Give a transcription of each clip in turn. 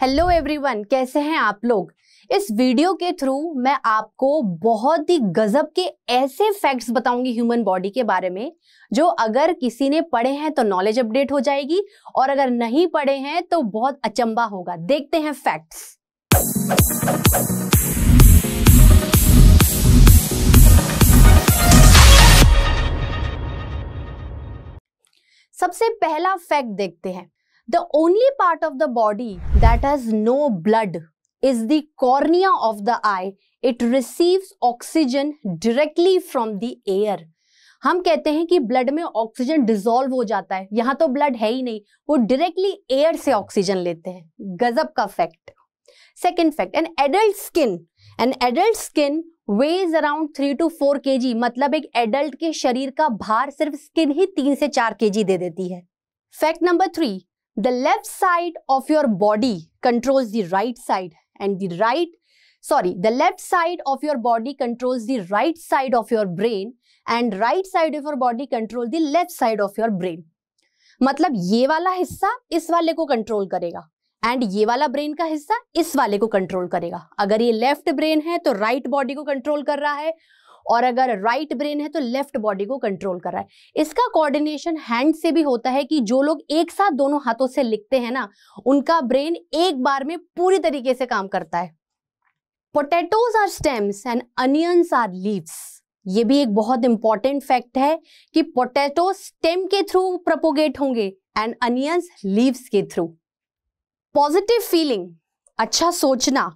Hello everyone, कैसे हैं आप लोग। इस वीडियो के थ्रू मैं आपको बहुत ही गजब के ऐसे फैक्ट्स बताऊंगी ह्यूमन बॉडी के बारे में, जो अगर किसी ने पढ़े हैं तो नॉलेज अपडेट हो जाएगी और अगर नहीं पढ़े हैं तो बहुत अचंबा होगा। देखते हैं फैक्ट्स। सबसे पहला फैक्ट देखते हैं। The only part of the body that has no blood is the cornea of the eye. It receives oxygen directly from the air. हम कहते हैं कि ब्लड में ऑक्सीजन डिसॉल्व हो जाता है, यहाँ तो ब्लड है ही नहीं, वो डायरेक्टली एयर से ऑक्सीजन लेते हैं। गजब का fact. Second fact, an adult skin weighs around 3 to 4 kg। मतलब एक एडल्ट के शरीर का भार सिर्फ स्किन ही 3 से 4 kg दे देती है। Fact number 3, the left side of your body controls the right side and the left side of your body controls the right side of your brain and right side of your body controls the left side of your brain. मतलब ये वाला हिस्सा इस वाले को control करेगा and ये वाला ब्रेन का हिस्सा इस वाले को कंट्रोल करेगा। अगर ये लेफ्ट ब्रेन है तो राइट बॉडी को कंट्रोल कर रहा है और अगर राइट ब्रेन है तो लेफ्ट बॉडी को कंट्रोल कर रहा है। इसका कोऑर्डिनेशन हैंड से भी होता है कि जो लोग एक साथ दोनों हाथों से लिखते हैं ना, उनका ब्रेन एक बार में पूरी तरीके से काम करता है। Potatoes are stems and onions are leaves. ये भी एक बहुत इंपॉर्टेंट फैक्ट है कि पोटैटो स्टेम के थ्रू प्रोपोगेट होंगे एंड अनियंस लीव्स के थ्रू। पॉजिटिव फीलिंग, अच्छा सोचना,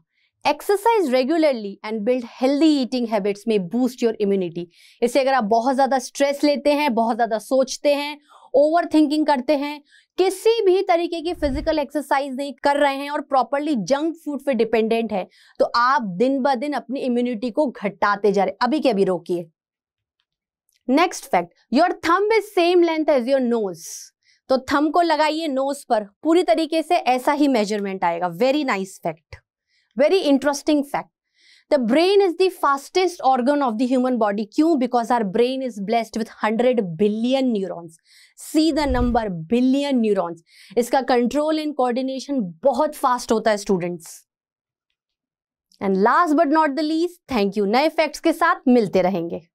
exercise regularly and build healthy eating habits में बूस्ट योर इम्यूनिटी। इससे अगर आप बहुत ज़्यादा स्ट्रेस लेते हैं, बहुत ज़्यादा सोचते हैं, ओवर थिंकिंग करते हैं, किसी भी तरीके की फिजिकल एक्सरसाइज नहीं कर रहे हैं और प्रॉपरली जंक फूड पे डिपेंडेंट है, तो आप दिन ब दिन अपनी इम्यूनिटी को घटाते जा रहे। अभी के अभी रोकिए। Next fact, your thumb is same length as your nose. तो थंब को लगाइए नोज पर, पूरी तरीके से ऐसा ही मेजरमेंट आएगा। Very nice fact, very interesting fact. The brain is the fastest organ of the human body. क्यों? Because our brain is blessed with 100 billion neurons. See the number, billion neurons. इसका control and coordination बहुत fast होता है students. And last but not the least, thank you. नए facts के साथ मिलते रहेंगे।